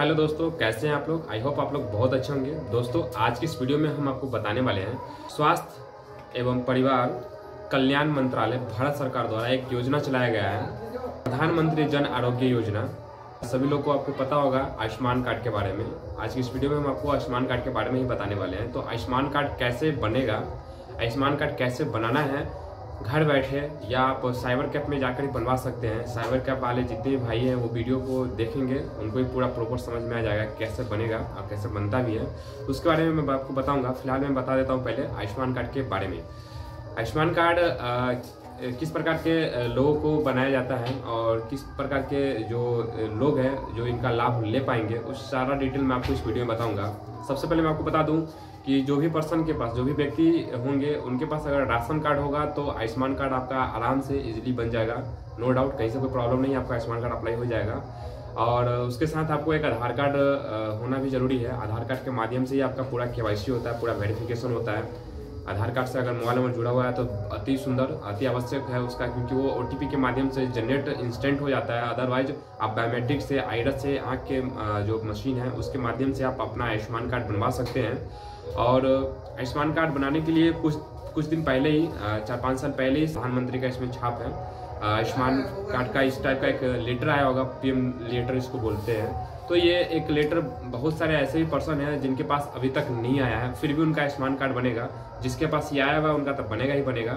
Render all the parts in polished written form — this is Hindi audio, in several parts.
हेलो दोस्तों, कैसे हैं आप लोग। आई होप आप लोग बहुत अच्छे होंगे। दोस्तों, आज की इस वीडियो में हम आपको बताने वाले हैं, स्वास्थ्य एवं परिवार कल्याण मंत्रालय भारत सरकार द्वारा एक योजना चलाया गया है, प्रधानमंत्री जन आरोग्य योजना। सभी लोग को आपको पता होगा आयुष्मान कार्ड के बारे में। आज की इस वीडियो में हम आपको आयुष्मान कार्ड के बारे में ही बताने वाले हैं। तो आयुष्मान कार्ड कैसे बनेगा, आयुष्मान कार्ड कैसे बनाना है घर बैठे, या आप साइबर कैफ़े में जाकर ही बनवा सकते हैं। साइबर कैफ़े वाले जितने भी भाई हैं वो वीडियो को देखेंगे, उनको ही पूरा प्रॉपर समझ में आ जाएगा कैसे बनेगा और कैसे बनता भी है। उसके बारे में मैं आपको बताऊंगा। फिलहाल मैं बता देता हूं पहले आयुष्मान कार्ड के बारे में। आयुष्मान कार्ड किस प्रकार के लोगों को बनाया जाता है और किस प्रकार के जो लोग हैं जो इनका लाभ ले पाएंगे, उस सारा डिटेल मैं आपको इस वीडियो में बताऊँगा। सबसे पहले मैं आपको बता दूँ कि जो भी पर्सन के पास, जो भी व्यक्ति होंगे उनके पास अगर राशन कार्ड होगा तो आयुष्मान कार्ड आपका आराम से इजीली बन जाएगा। नो डाउट, कहीं से कोई प्रॉब्लम नहीं है, आपका आयुष्मान कार्ड अप्लाई हो जाएगा। और उसके साथ आपको एक आधार कार्ड होना भी ज़रूरी है। आधार कार्ड के माध्यम से ही आपका पूरा KYC होता है, पूरा वेरिफिकेशन होता है। आधार कार्ड से अगर मोबाइल नंबर जुड़ा हुआ है तो अति सुंदर, अति आवश्यक है उसका, क्योंकि वो OTP के माध्यम से जनरेट इंस्टेंट हो जाता है। अदरवाइज आप बायोमेट्रिक से, आईरस से, आँख के जो मशीन है उसके माध्यम से आप अपना आयुष्मान कार्ड बनवा सकते हैं। और आयुष्मान कार्ड बनाने के लिए कुछ दिन पहले ही, 4-5 साल पहले ही प्रधानमंत्री का इसमें छाप है। आयुष्मान कार्ड का इस टाइप का एक लेटर आया होगा, PM लेटर इसको बोलते हैं। तो ये एक लेटर बहुत सारे ऐसे भी पर्सन हैं जिनके पास अभी तक नहीं आया है, फिर भी उनका आयुष्मान कार्ड बनेगा। जिसके पास ये आया हुआ है उनका तब बनेगा ही बनेगा।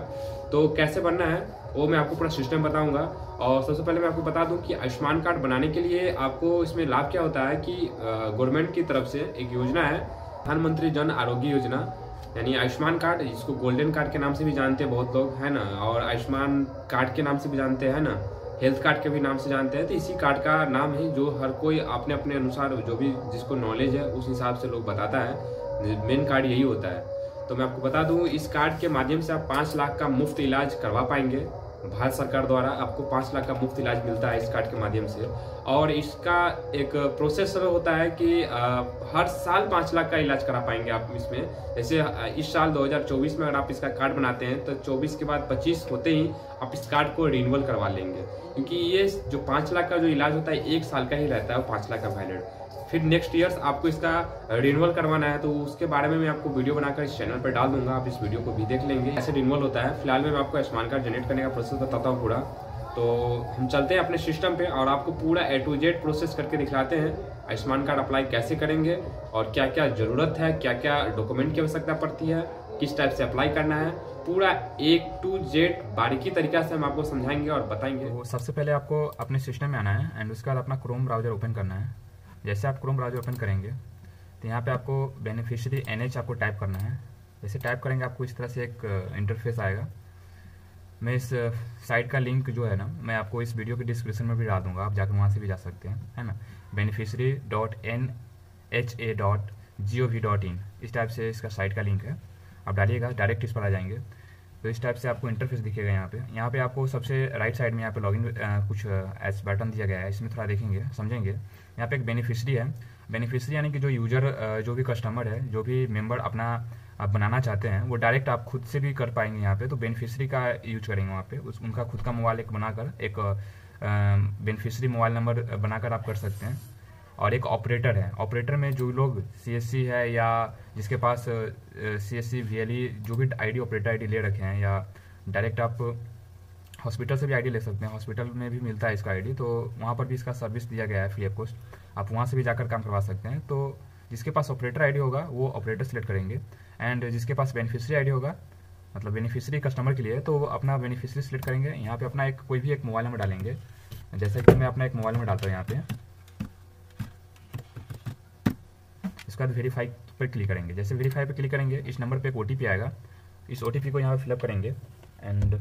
तो कैसे बनना है वो मैं आपको पूरा सिस्टम बताऊंगा। और सबसे पहले मैं आपको बता दूं कि आयुष्मान कार्ड बनाने के लिए आपको इसमें लाभ क्या होता है कि गवर्नमेंट की तरफ से एक योजना है, प्रधानमंत्री जन आरोग्य योजना, यानी आयुष्मान कार्ड, जिसको गोल्डन कार्ड के नाम से भी जानते हैं बहुत लोग, है ना, और आयुष्मान कार्ड के नाम से भी जानते हैं, है ना, हेल्थ कार्ड के भी नाम से जानते हैं। तो इसी कार्ड का नाम है जो हर कोई अपने अपने अनुसार, जो भी जिसको नॉलेज है उस हिसाब से लोग बताता है। मेन कार्ड यही होता है। तो मैं आपको बता दूं, इस कार्ड के माध्यम से आप 5 लाख का मुफ्त इलाज करवा पाएंगे। भारत सरकार द्वारा आपको 5 लाख का मुफ्त इलाज मिलता है इस कार्ड के माध्यम से। और इसका एक प्रोसेस होता है कि हर साल 5 लाख का इलाज करा पाएंगे आप इसमें। जैसे इस साल 2024 में अगर आप इसका कार्ड बनाते हैं तो 24 के बाद 25 होते ही आप इस कार्ड को रिन्यूअल करवा लेंगे, क्योंकि ये जो 5 लाख का जो इलाज होता है 1 साल का ही रहता है, वो 5 लाख का वैलिड। फिर नेक्स्ट ईयर्स आपको इसका रिन्यूअल करवाना है, तो उसके बारे में मैं आपको वीडियो बनाकर इस चैनल पर डाल दूंगा, आप इस वीडियो को भी देख लेंगे ऐसे रिन्यूअल होता है। फिलहाल मैं आपको आयुष्मान कार्ड जनरेट करने का प्रोसेस बताता हूँ पूरा। तो हम चलते हैं अपने सिस्टम पे और आपको पूरा A to Z प्रोसेस करके दिखलाते हैं, आयुष्मान कार्ड अप्लाई कैसे करेंगे और क्या क्या ज़रूरत है, क्या क्या डॉक्यूमेंट की आवश्यकता पड़ती है, किस टाइप से अप्लाई करना है, पूरा A to Z बारीकी तरीका से हम आपको समझाएंगे और बताएंगे। वो सबसे पहले आपको अपने सिस्टम में आना है एंड उसके बाद अपना क्रोम ब्राउजर ओपन करना है। जैसे आप क्रोम ब्राउजर ओपन करेंगे तो यहाँ पे आपको बेनिफिशियरी NH आपको टाइप करना है। जैसे टाइप करेंगे आपको इस तरह से एक इंटरफेस आएगा। मैं इस साइट का लिंक जो है ना, मैं आपको इस वीडियो के डिस्क्रिप्शन में भी डाल दूँगा, आप जाकर वहाँ से भी जा सकते हैं, है ना। beneficiary.nha.gov.in इस टाइप से इसका साइट का लिंक है, आप डालिएगा, डायरेक्ट इस पर आ जाएंगे। तो इस टाइप से आपको इंटरफेस दिखेगा। यहाँ पे आपको सबसे राइट साइड में यहाँ पे लॉगिन कुछ एस बटन दिया गया है, इसमें थोड़ा देखेंगे, समझेंगे। यहाँ पे एक बेनिफिशियरी है। बेनिफिशियरी यानी कि जो यूज़र, जो भी कस्टमर है, जो भी मेंबर अपना आप बनाना चाहते हैं वो डायरेक्ट आप खुद से भी कर पाएंगे यहाँ पे। तो बेनिफिशियरी का यूज करेंगे वहाँ पे, उनका खुद का मोबाइल एक बनाकर, एक बेनिफिशियरी मोबाइल नंबर बनाकर आप कर सकते हैं। और एक ऑपरेटर है, ऑपरेटर में जो लोग CSC है या जिसके पास CSC VLE जो भी ID, ऑपरेटर ID ले रखे हैं, या डायरेक्ट आप हॉस्पिटल से भी ID ले सकते हैं, हॉस्पिटल में भी मिलता है इसका ID, तो वहाँ पर भी इसका सर्विस दिया गया है फ्री ऑफ कॉस्ट, आप वहाँ से भी जाकर काम करवा सकते हैं। तो जिसके पास ऑपरेटर ID होगा वो ऑपरेटर सेलेक्ट करेंगे, एंड जिसके पास बेनिफिशियरी ID होगा, मतलब बेनिफिशियरी कस्टमर के लिए, तो वो अपना बेनिफिशियरी सेलेक्ट करेंगे। यहाँ पर अपना एक कोई भी एक मोबाइल नंबर डालेंगे, जैसे कि मैं अपना एक मोबाइल नंबर डालता हूँ यहाँ पर। उसके बाद वेरीफाई पर क्लिक करेंगे। जैसे वेरीफाई पर क्लिक करेंगे, इस नंबर पे एक OTP आएगा, इस OTP को यहाँ पर फिलअप करेंगे। एंड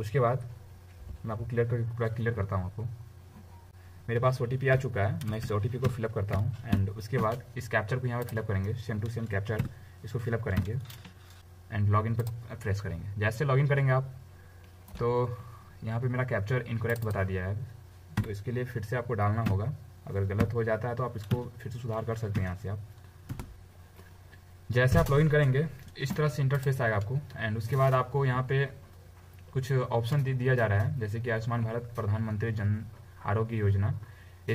उसके बाद मैं आपको पूरा क्लियर करता हूँ आपको। मेरे पास OTP आ चुका है, मैं इस OTP को फिलअप करता हूँ। एंड उसके बाद इस कैप्चर को यहाँ पर फिलअप करेंगे, सेम टू सेम कैप्चर इसको फिलअप करेंगे एंड लॉगिन पर प्रेस करेंगे। जैसे लॉगिन करेंगे आप तो यहाँ पर मेरा कैप्चर इनकरेक्ट बता दिया है, तो इसके लिए फिर से आपको डालना होगा। अगर गलत हो जाता है तो आप इसको फिर से सुधार कर सकते हैं यहाँ से आप। जैसे आप लॉगिन करेंगे इस तरह से इंटरफेस आएगा आपको। एंड उसके बाद आपको यहाँ पे कुछ ऑप्शन दिया जा रहा है, जैसे कि आयुष्मान भारत प्रधानमंत्री जन आरोग्य योजना,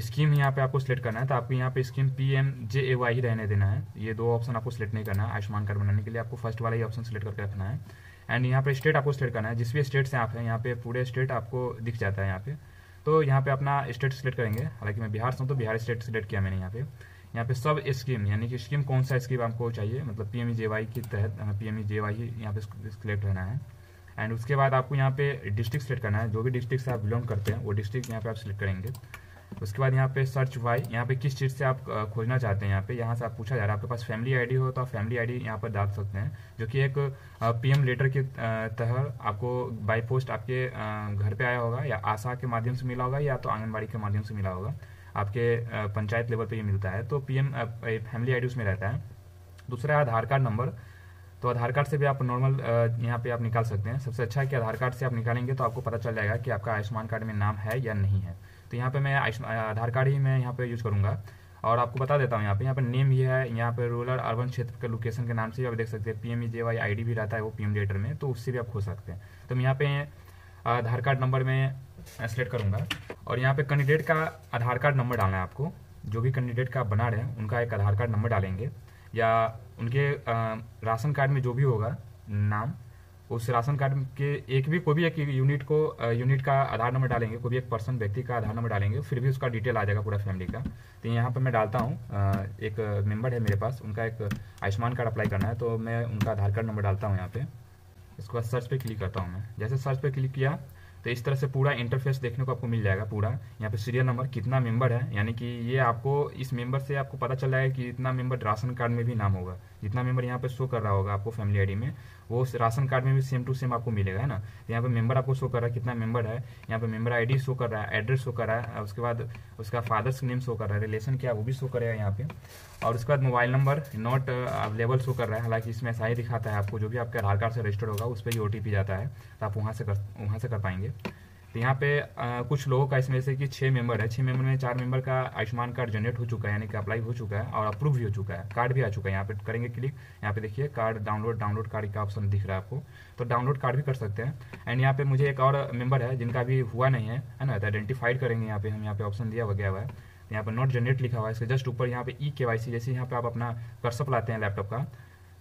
स्कीम यहाँ पे आपको सिलेक्ट करना है, तो आपको यहाँ पे स्कीम PM-JAY ही रहने देना है। ये दो ऑप्शन आपको सिलेक्ट नहीं करना है। आयुष्मान कार्ड बनाने के लिए आपको फर्स्ट वाला ही ऑप्शन सिलेक्ट करके रखना है। एंड यहाँ पे स्टेट आपको सिलेक्ट करना है, जिस भी स्टेट से आप हैं यहाँ पे पूरे स्टेट आपको दिख जाता है यहाँ पे, तो यहाँ पे अपना स्टेट सिलेक्ट करेंगे। हालांकि मैं बिहार से हूँ तो बिहार स्टेट सिलेक्ट किया मैंने। यहाँ पे सब स्कीम यानी कि स्कीम कौन सा स्कीम आपको चाहिए, मतलब PM-JAY के तहत हमें PM-JAY ही यहाँ पे सिलेक्ट रहना है। एंड उसके बाद आपको यहाँ पे डिस्ट्रिक्ट सिलेक्ट करना है, जो भी डिस्ट्रिक्ट से आप बिलोंग करते हैं वो डिस्ट्रिक्ट यहाँ पे आप सिलेक्ट करेंगे। उसके बाद यहाँ पे सर्च वाई, यहाँ पे किस चीज़ से आप खोजना चाहते हैं, यहाँ पे यहाँ से आप पूछा जा रहा है। आपके पास फैमिली आईडी हो तो आप फैमिली आईडी यहाँ पर डाल सकते हैं, जो कि एक PM लेटर के तहत आपको बाई पोस्ट आपके घर पे आया होगा, या आशा के माध्यम से मिला होगा, या तो आंगनबाड़ी के माध्यम से मिला होगा। आपके पंचायत लेवल पे ये मिलता है, तो PM फैमिली आईडी उसमें रहता है। दूसरा आधार कार्ड नंबर, तो आधार कार्ड से भी आप नॉर्मल यहाँ पे आप निकाल सकते हैं। सबसे अच्छा है कि आधार कार्ड से आप निकालेंगे तो आपको पता चल जाएगा कि आपका आयुष्मान कार्ड में नाम है या नहीं है। तो यहाँ पे मैं आधार कार्ड ही मैं यहाँ पे यूज़ करूँगा। और आपको बता देता हूँ, यहाँ पे नेम ये है, यहाँ पे रूरल अर्बन क्षेत्र के लोकेशन के नाम से आप देख सकते हैं। PM-JAY आईडी भी रहता है वो PM लेटर में, तो उससे भी आप खोज सकते हैं। तो मैं यहाँ पे आधार कार्ड नंबर में सेलेक्ट करूँगा और यहाँ पे कैंडिडेट का आधार कार्ड नंबर डालना है आपको। जो भी कैंडिडेट का बना रहे हैं उनका एक आधार कार्ड नंबर डालेंगे, या उनके राशन कार्ड में जो भी होगा नाम, उस राशन कार्ड के एक भी कोई भी एक यूनिट का आधार नंबर डालेंगे, कोई भी एक पर्सन व्यक्ति का आधार नंबर डालेंगे, फिर भी उसका डिटेल आ जाएगा पूरा फैमिली का। तो यहाँ पर मैं डालता हूँ, एक मेम्बर है मेरे पास, उनका एक आयुष्मान कार्ड अप्लाई करना है, तो मैं उनका आधार कार्ड नंबर डालता हूँ यहाँ पर। इसके बाद सर्च पर क्लिक करता हूँ मैं। जैसे सर्च पर क्लिक किया तो इस तरह से पूरा इंटरफेस देखने को आपको मिल जाएगा पूरा। यहाँ पे सीरियल नंबर, कितना मेंबर है, यानी कि ये आपको इस मेंबर से आपको पता चल जाएगा कि इतना मेंबर राशन कार्ड में भी नाम होगा। जितना मेंबर यहाँ पे शो कर रहा होगा आपको फैमिली आईडी में, वो राशन कार्ड में भी सेम टू सेम आपको मिलेगा, है ना। तो यहाँ पे मेंबर आपको शो कर रहा है, कितना मेंबर है, यहाँ पे मेंबर आईडी शो कर रहा है, एड्रेस शो कर रहा है, उसके बाद उसका फादर्स नेम शो कर रहा है, रिलेशन क्या वो भी शो करेगा यहाँ पे। और उसके बाद mobile number not available show कर रहा है, हालांकि इसमें ऐसा ही दिखाता है आपको। जो भी आपके आधार कार्ड से रजिस्टर्ड होगा उस पर ही OTP जाता है, तो आप वहाँ से कर पाएंगे। तो यहाँ पे कुछ लोगों का इसमें से कि 6 मेंबर है, 6 मेंबर में 4 मेंबर का आयुष्मान कार्ड जनरेट हो चुका है, यानी कि अप्लाई हो चुका है और अप्रूव भी हो चुका है, कार्ड भी आ चुका है। यहाँ पे करेंगे क्लिक, यहाँ पे देखिए कार्ड डाउनलोड कार्ड का ऑप्शन दिख रहा है आपको, तो डाउनलोड कार्ड भी कर सकते हैं। एंड यहाँ पे मुझे एक और मेंबर है जिनका भी हुआ नहीं है, है ना, तो आइडेंटिफाइड करेंगे। यहाँ पे हम यहाँ पे ऑप्शन दिया गया हुआ है, यहाँ पर नॉट जनरेट लिखा हुआ है, इसके जस्ट ऊपर यहाँ पे EKYC, जैसे यहाँ पे आप अपना कर्सर लाते हैं लैपटॉप का,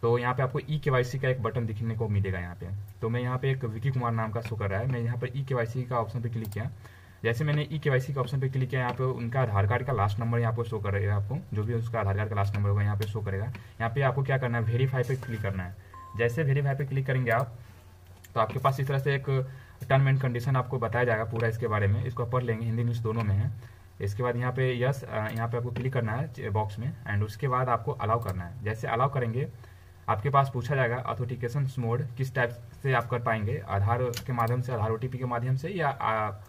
तो यहाँ पे आपको EKYC का एक बटन दिखने को मिलेगा यहाँ पे। तो मैं यहाँ पे एक विकी कुमार नाम का शो कर रहा है, मैं यहाँ पर EKYC का ऑप्शन पे क्लिक किया। जैसे मैंने EKYC का ऑप्शन पे क्लिक किया, यहाँ पे उनका आधार कार्ड का लास्ट नंबर यहाँ पे शो करेगा आपको, जो भी उसका आधार कार्ड का लास्ट नंबर होगा यहाँ पे शो करेगा। यहाँ पे आपको क्या करना है, वेरीफाई पे क्लिक करना है। जैसे वेरीफाई पे क्लिक करेंगे आप, तो आपके पास इस तरह से एक टर्म एंड कंडीशन आपको बताया जाएगा पूरा इसके बारे में। इसको पढ़ लेंगे, हिंदी इंग्लिश दोनों में है। इसके बाद यहाँ पे यस, यहाँ पे आपको क्लिक करना है बॉक्स में, एंड उसके बाद आपको अलाउ करना है। जैसे अलाउ करेंगे आपके पास पूछा जाएगा ऑथेंटिकेशन मोड किस टाइप से आप कर पाएंगे, आधार के माध्यम से, आधार OTP के माध्यम से, या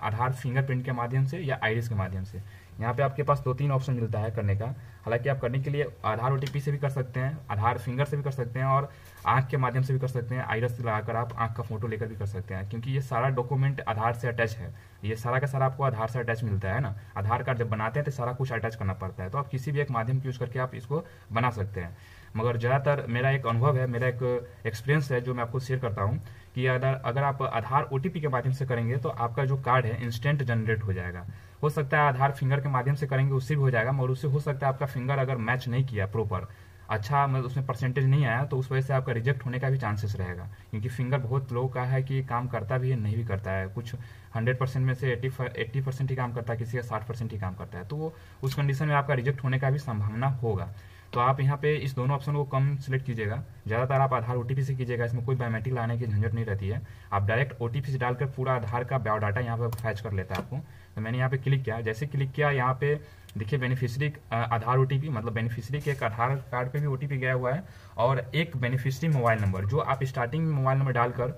आधार फिंगरप्रिंट के माध्यम से, या आईरिस के माध्यम से। यहाँ पे आपके पास 2-3 ऑप्शन मिलता है करने का। हालांकि आप करने के लिए आधार OTP से भी कर सकते हैं, आधार फिंगर से भी कर सकते हैं, और आँख के माध्यम से भी कर सकते हैं। आईरिस लगाकर आप आँख का फोटो लेकर भी कर सकते हैं, क्योंकि ये सारा डॉक्यूमेंट आधार से अटैच है। ये सारा का सारा आपको आधार से अटैच मिलता है ना। आधार कार्ड जब बनाते हैं तो सारा कुछ अटैच करना पड़ता है, तो आप किसी भी एक माध्यम यूज करके आप इसको बना सकते हैं। मगर ज़्यादातर मेरा एक अनुभव है, मेरा एक एक्सपीरियंस है जो मैं आपको शेयर करता हूँ कि अगर आप आधार OTP के माध्यम से करेंगे तो आपका जो कार्ड है इंस्टेंट जनरेट हो जाएगा। हो सकता है आधार फिंगर के माध्यम से करेंगे उससे भी हो जाएगा, मगर उससे हो सकता है आपका फिंगर अगर मैच नहीं किया प्रॉपर, अच्छा मतलब उसमें परसेंटेज नहीं आया, तो उस वजह से आपका रिजेक्ट होने का भी चांसेस रहेगा। क्योंकि फिंगर बहुत लोगों का है कि काम करता भी है नहीं भी करता है, कुछ 100% में से 80% ही काम करता है, किसी का 60% ही काम करता है, तो वो उस कंडीशन में आपका रिजेक्ट होने का भी संभावना होगा। तो आप यहाँ पे इस दोनों ऑप्शन को कम सिलेक्ट कीजिएगा। ज़्यादातर आप आधार OTP से कीजिएगा, इसमें कोई बायोमेट्रिक लाने की झंझट नहीं रहती है। आप डायरेक्ट OTP से डालकर पूरा आधार का बायोडाटा यहाँ पे फैच कर लेता है आपको। तो मैंने यहाँ पे क्लिक किया, जैसे क्लिक किया यहाँ पे देखिए बेनिफिशियरी आधार OTP, मतलब बेनिफिशियरी के एक आधार कार्ड पे भी OTP गया हुआ है, और एक बेनिफिशियरी मोबाइल नंबर जो आप स्टार्टिंग में मोबाइल नंबर डालकर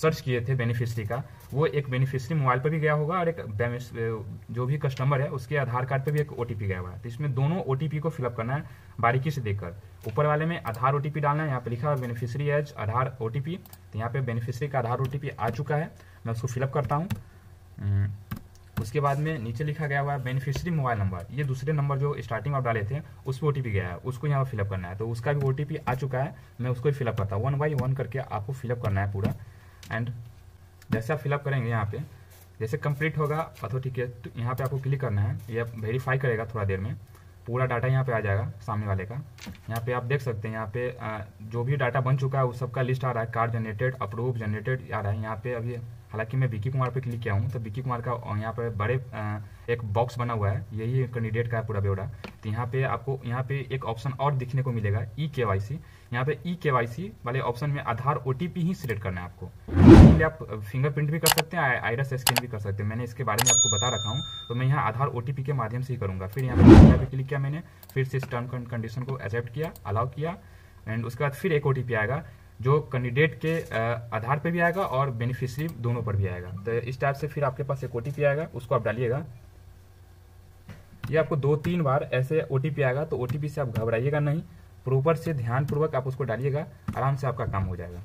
सर्च किए थे बेनिफिशियरी का, वो एक बेनिफिशियरी मोबाइल पर भी गया होगा, और एक जो भी कस्टमर है उसके आधार कार्ड पे भी एक OTP गया हुआ है। तो इसमें दोनों OTP को फिलअप करना है बारीकी से देखकर। ऊपर वाले में आधार OTP डालना है, यहाँ पे लिखा है बेनिफिशियरी एज आधार OTP। तो यहाँ पे बेनिफिशियरी का आधार OTP आ चुका है, मैं उसको फिलअप करता हूँ। उसके बाद में नीचे लिखा गया हुआ है बेनिफिशियरी मोबाइल नंबर, ये दूसरे नंबर जो स्टार्टिंग में आप डाले थे उस पर OTP गया है, उसको यहाँ पर फिलअप करना है। तो उसका भी OTP आ चुका है, मैं उसको ही फिलअप करता हूँ। 1 बाई 1 करके आपको फिलअप करना है पूरा। एंड जैसे आप फिलअप करेंगे यहाँ पे जैसे कंप्लीट होगा अथवा ठीक है तो यहाँ पे आपको क्लिक करना है। यह वेरीफाई करेगा थोड़ा देर में, पूरा डाटा यहाँ पे आ जाएगा सामने वाले का। यहाँ पे आप देख सकते हैं यहाँ पे जो भी डाटा बन चुका है उस सबका लिस्ट आ रहा है, कार्ड जनरेटेड, अप्रूव, जनरेटेड आ रहा है। यहाँ पे अभी हालांकि मैं विकी कुमार पे क्लिक किया हूँ तो विकी कुमार का यहाँ पर बड़े एक बॉक्स बना हुआ है, यही कैंडिडेट का है पूरा ब्यौरा। तो यहाँ पे आपको यहाँ पे एक ऑप्शन और दिखने को मिलेगा ई KYC। यहाँ पे ई KYC वाले ऑप्शन में आधार OTP ही सिलेक्ट करना है आपको। इसलिए आप फिंगरप्रिंट भी कर सकते हैं, आइरिस स्कैन भी कर सकते हैं। मैंने इसके बारे में आपको बता रखा हूँ तो मैं यहाँ आधार OTP के माध्यम से ही करूँगा। फिर यहाँ पे क्लिक किया मैंने, फिर से इस टर्म एंड कंडीशन को एक्सेप्ट किया, अलाउ किया एंड उसके बाद फिर एक OTP आएगा जो कैंडिडेट के आधार पर भी आएगा और बेनिफिशियरी दोनों पर भी आएगा। तो इस टाइप से फिर आपके पास एक OTP आएगा, उसको आप डालिएगा। ये आपको 2-3 बार ऐसे OTP आएगा तो OTP से आप घबराइएगा नहीं, प्रॉपर से ध्यानपूर्वक आप उसको डालिएगा, आराम से आपका काम हो जाएगा।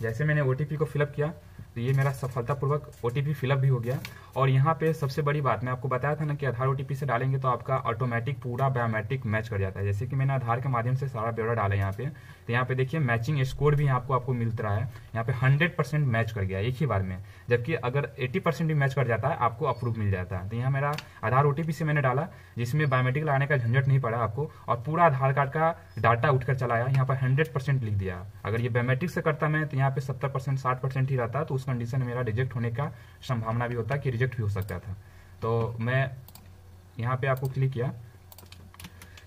जैसे मैंने OTP को फिलअप किया तो ये मेरा सफलतापूर्वक OTP फिलअप भी हो गया। और यहाँ पे सबसे बड़ी बात मैं आपको बताया था ना कि आधार OTP से डालेंगे तो आपका ऑटोमेटिक पूरा बायोमेट्रिक मैच कर जाता है। जैसे कि मैंने आधार के माध्यम से सारा ब्यौरा डाला यहाँ पे, तो यहाँ पे देखिए मैचिंग स्कोर भी आपको मिलता रहा है। यहाँ पे 100% मैच कर गया एक ही बार में, जबकि अगर 80% भी मैच कर जाता है आपको अप्रूव मिल जाता है। तो यहाँ मेरा आधार OTP से मैंने डाला जिसमें बायोमेट्रिक लगाने का झंझट नहीं पड़ा आपको, और पूरा आधार कार्ड का डाटा उठकर चला आया। यहाँ पर 100% लिख दिया। अगर ये बायोमेट्रिक से करता मैं तो यहाँ पे 70% 60% ही रहता, तो उस कंडीशन में मेरा रिजेक्ट होने का संभावना भी होता कि रिजेक्ट भी हो सकता था। तो मैं यहाँ पे आपको क्लिक किया।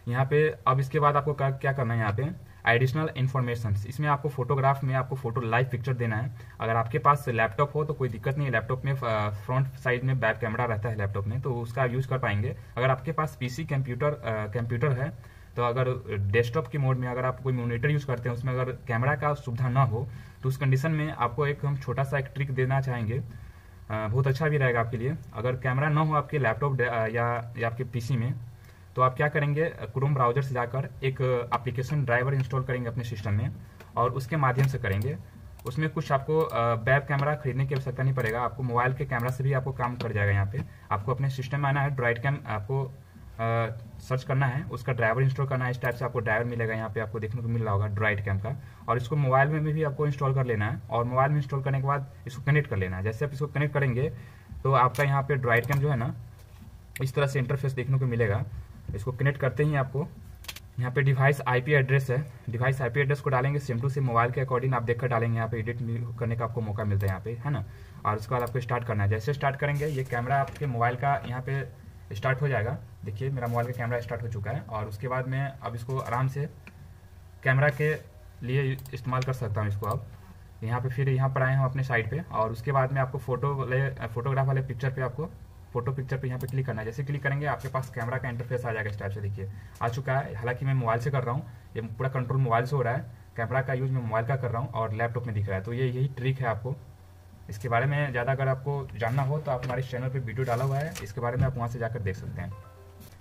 यहाँ पे अब इसके बाद आपको क्या करना है, यहाँ पे एडिशनल इन्फॉर्मेशन, इसमें आपको फोटोग्राफ में आपको फोटो लाइव पिक्चर देना है। अगर आपके पास लैपटॉप हो तो कोई दिक्कत नहीं है, लैपटॉप में फ्रंट साइड में बैक कैमरा रहता है लैपटॉप में, तो उसका यूज कर पाएंगे। अगर आपके पास PC कंप्यूटर है तो अगर डेस्कटॉप के मोड में अगर आप कोई मॉनिटर यूज करते हैं उसमें अगर कैमरा का सुविधा ना हो तो उस कंडीशन में आपको एक हम छोटा सा एक ट्रिक देना चाहेंगे, बहुत अच्छा भी रहेगा आपके लिए। अगर कैमरा ना हो आपके लैपटॉप या आपके PC में तो आप क्या करेंगे, क्रोम ब्राउजर से जाकर एक एप्लीकेशन ड्राइवर इंस्टॉल करेंगे अपने सिस्टम में और उसके माध्यम से करेंगे। उसमें कुछ आपको वेब कैमरा खरीदने की आवश्यकता नहीं पड़ेगा, आपको मोबाइल के कैमरा से भी आपको काम कर जाएगा। यहाँ पे आपको अपने सिस्टम में आना है, ड्रॉइडकैम आपको सर्च करना है, उसका ड्राइवर इंस्टॉल करना है। इस टाइप से आपको ड्राइवर मिलेगा, यहाँ पे आपको देखने को मिल रहा होगा ड्रॉइडकैम का। और इसको मोबाइल में भी आपको इंस्टॉल कर लेना है और मोबाइल में इंस्टॉल करने के बाद इसको कनेक्ट कर लेना है। जैसे आप इसको कनेक्ट करेंगे तो आपका यहाँ पे ड्रॉइडकैम जो है ना इस तरह से इंटरफेस देखने को मिलेगा। इसको कनेक्ट करते ही आपको यहाँ पे डिवाइस IP एड्रेस है, डिवाइस IP एड्रेस को डालेंगे सेम टू सेम मोबाइल के अकॉर्डिंग आप देखकर डालेंगे। यहाँ पे एडिट करने का आपको मौका मिलता है यहाँ पे, है ना। और उसके बाद आपको स्टार्ट करना है। जैसे स्टार्ट करेंगे ये कैमरा आपके मोबाइल का यहाँ पे स्टार्ट हो जाएगा। देखिए मेरा मोबाइल का कैमरा स्टार्ट हो चुका है और उसके बाद मैं अब इसको आराम से कैमरा के लिए इस्तेमाल कर सकता हूँ इसको। अब यहाँ पे फिर यहाँ पर आए हम अपने साइड पे और उसके बाद में आपको फोटोग्राफ वाले पिक्चर पे आपको फोटो पिक्चर पे यहाँ पे क्लिक करना है। जैसे क्लिक करेंगे आपके पास कैमरा का इंटरफेस आ जाएगा। इस टाइप से देखिए आ चुका है। हालांकि मैं मोबाइल से कर रहा हूँ, ये पूरा कंट्रोल मोबाइल से हो रहा है, कैमरा का यूज मैं मोबाइल का कर रहा हूँ और लैपटॉप में दिख रहा है। तो ये यही ट्रिक है। आपको इसके बारे में ज़्यादा अगर आपको जानना हो तो आप हमारे चैनल पर वीडियो डाला हुआ है, इसके बारे में आप वहाँ से जाकर देख सकते हैं।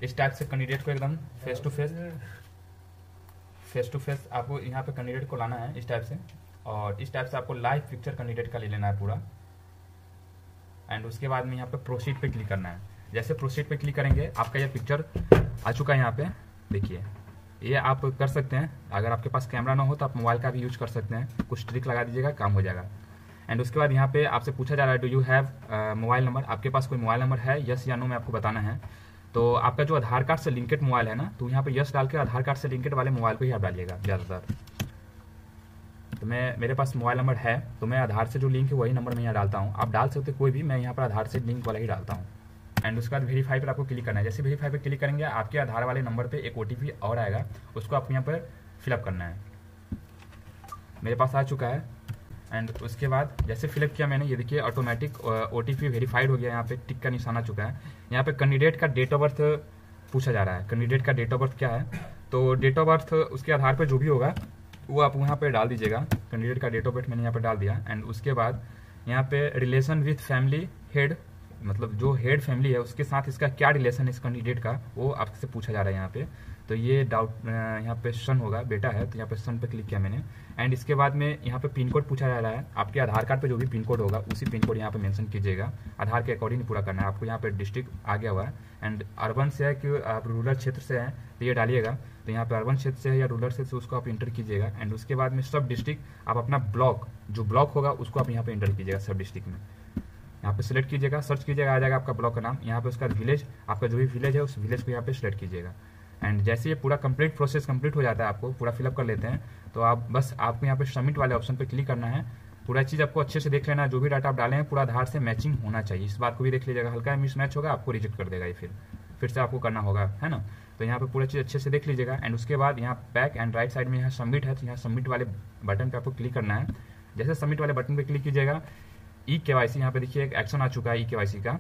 इस टाइप से कैंडिडेट को एकदम फेस टू फेस आपको यहाँ पे कैंडिडेट को लाना है इस टाइप से, और इस टाइप से आपको लाइव पिक्चर कैंडिडेट का ले लेना है पूरा। एंड उसके बाद में यहाँ पे प्रोसीड पे क्लिक करना है। जैसे प्रोसीड पे क्लिक करेंगे आपका यह पिक्चर आ चुका है। यहाँ पे देखिए ये आप कर सकते हैं, अगर आपके पास कैमरा ना हो तो आप मोबाइल का भी यूज कर सकते हैं, कुछ ट्रिक लगा दीजिएगा काम हो जाएगा। एंड उसके बाद यहाँ पे आपसे पूछा जा रहा है do you have mobile number, आपके पास कोई मोबाइल नंबर है यस या नो में आपको बताना है। तो आपका जो आधार कार्ड से लिंकेड मोबाइल है ना तो यहाँ पे यस डाल के आधार कार्ड से लिंकेड वाले मोबाइल को ही आप डालिएगा ज़्यादातर। तो मेरे पास मोबाइल नंबर है तो मैं आधार से जो लिंक है वही नंबर मैं यहाँ डालता हूँ, आप डाल सकते कोई भी, मैं यहाँ पर आधार से लिंक वाला ही डालता हूँ। एंड उसके बाद वेरीफाई पर आपको क्लिक करना है। जैसे वेरीफाई पर क्लिक करेंगे आपके आधार वाले नंबर पर एक OTP और आएगा, उसको आपको यहाँ पर फिलअप करना है। मेरे पास आ चुका है। एंड उसके बाद जैसे फिलअप किया मैंने, ये देखिए ऑटोमेटिक OTP वेरीफाइड हो गया, यहाँ पे टिक का निशान आ चुका है। यहाँ पे कैंडिडेट का डेट ऑफ बर्थ पूछा जा रहा है, कैंडिडेट का डेट ऑफ बर्थ क्या है, तो डेट ऑफ बर्थ उसके आधार पे जो भी होगा वो आप यहाँ पे डाल दीजिएगा। कैंडिडेट का डेट ऑफ बर्थ मैंने यहाँ पे डाल दिया। एंड उसके बाद यहाँ पे रिलेशन विथ फैमिली हेड, मतलब जो हेड फैमिली है उसके साथ इसका क्या रिलेशन है इस कैंडिडेट का वो आपसे पूछा जा रहा है यहाँ पे। तो ये डाउट यहाँ पे सन होगा, बेटा है तो यहाँ पे सन पे क्लिक किया मैंने। एंड इसके बाद में यहाँ पे पिन कोड पूछा जा रहा है, आपके आधार कार्ड पे जो भी पिन कोड होगा उसी पिन कोड यहाँ पे मेंशन कीजिएगा, आधार के अकॉर्डिंग पूरा करना है आपको। यहाँ पे डिस्ट्रिक्ट आ गया हुआ है एंड अर्बन से है कि आप रूरल क्षेत्र से हैं तो ये डालिएगा। तो यहाँ पे अर्बन क्षेत्र से है या रूरल क्षेत्र से उसको आप इंटर कीजिएगा। एंड उसके बाद में सब डिस्ट्रिक्ट आप अपना ब्लॉक जो ब्लॉक होगा उसको आप यहाँ पे इंटर कीजिएगा सब डिस्ट्रिक्ट में। यहाँ पे सिलेक्ट कीजिएगा, सर्च कीजिएगा, आ जाएगा आपका ब्लॉक का नाम, यहाँ पे उसका विलेज, आपका जो भी विलेज है उस विलेज को यहाँ पे सिलेक्ट कीजिएगा। एंड जैसे ये पूरा कंप्लीट प्रोसेस कंप्लीट हो जाता है, आपको पूरा फिलअप कर लेते हैं, तो आप बस आपको यहाँ पे सबमिट वाले ऑप्शन पे क्लिक करना है। पूरा चीज़ आपको अच्छे से देख लेना, जो भी डाटा आप डालें पूरा आधार से मैचिंग होना चाहिए, इस बात को भी देख लीजिएगा। हल्का मिसमैच होगा आपको रिजेक्ट कर देगा, ये फिर से आपको करना होगा, है ना। तो यहाँ पे पूरा चीज़ अच्छे से देख लीजिएगा। एंड उसके बाद यहाँ बैक एंड राइट साइड में यहाँ सबमिट है, तो यहाँ सबमिट वाले बटन पे आपको क्लिक करना है। जैसे सबमिट वाले बटन पे क्लिक कीजिएगा, ई KYC यहाँ पे देखिए एक एक्शन आ चुका है ई KYC का।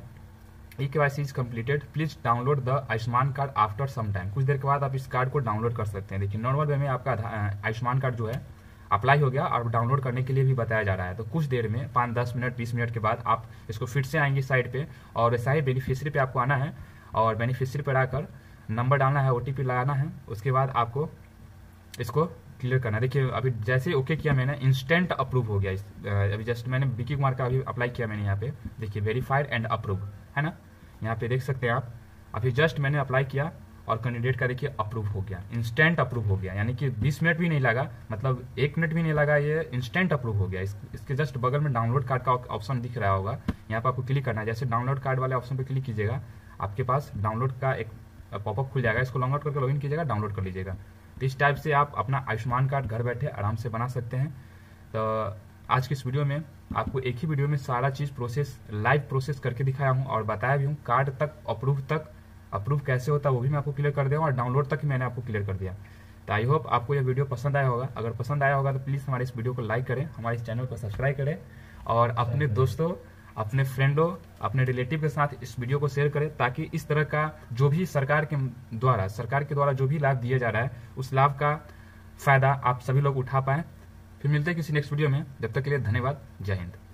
E KYC is completed, please download the Ayushman card after some time. कुछ देर के बाद आप इस कार्ड को डाउनलोड कर सकते हैं। देखिए नॉर्मल वे में आपका आयुष्मान कार्ड जो है अप्लाई हो गया और डाउनलोड करने के लिए भी बताया जा रहा है। तो कुछ देर में 5, 10 मिनट, 20 मिनट के बाद आप इसको फिर से आएंगे साइड पे और ऐसा ही बेनिफिशियरी पे आपको आना है और बेनिफिशियरी पर आकर नंबर डालना है, OTP लगाना है, उसके बाद आपको इसको क्लियर करना है। देखिए अभी जैसे ओके किया मैंने, इंस्टेंट अप्रूव हो गया। अभी जस्ट मैंने विकी कुमार का अभी अप्लाई किया मैंने, यहाँ पे देखिए वेरीफाइड एंड अप्रूव है ना, यहाँ पे देख सकते हैं आप। अभी जस्ट मैंने अप्लाई किया और कैंडिडेट का देखिए अप्रूव हो गया, इंस्टेंट अप्रूव हो गया, यानी कि 20 मिनट भी नहीं लगा, मतलब 1 मिनट भी नहीं लगा, ये इंस्टेंट अप्रूव हो गया। इसके जस्ट बगल में डाउनलोड कार्ड का ऑप्शन दिख रहा होगा, यहाँ पर आपको क्लिक करना है। जैसे डाउनलोड कार्ड वाले ऑप्शन पर क्लिक कीजिएगा, आपके पास डाउनलोड का एक पॉपअप खुल जाएगा, इसको लॉग आउट करके लॉगिन कीजिएगा, डाउनलोड कर लीजिएगा। तो इस टाइप से आप अपना आयुष्मान कार्ड घर बैठे आराम से बना सकते हैं। तो आज की इस वीडियो में आपको एक ही वीडियो में सारा चीज़ प्रोसेस लाइव प्रोसेस करके दिखाया हूँ और बताया भी हूँ, कार्ड तक अप्रूव कैसे होता है वो भी मैं आपको क्लियर कर दिया और डाउनलोड तक मैंने आपको क्लियर कर दिया। तो आई होप आपको यह वीडियो पसंद आया होगा। अगर पसंद आया होगा तो प्लीज़ हमारे इस वीडियो को लाइक करें, हमारे इस चैनल को सब्सक्राइब करें और अपने दोस्तों, अपने फ्रेंडों, अपने रिलेटिव के साथ इस वीडियो को शेयर करें, ताकि इस तरह का जो भी सरकार के द्वारा जो भी लाभ दिया जा रहा है उस लाभ का फायदा आप सभी लोग उठा पाएं। फिर मिलते हैं किसी नेक्स्ट वीडियो में, जब तक के लिए धन्यवाद, जय हिंद।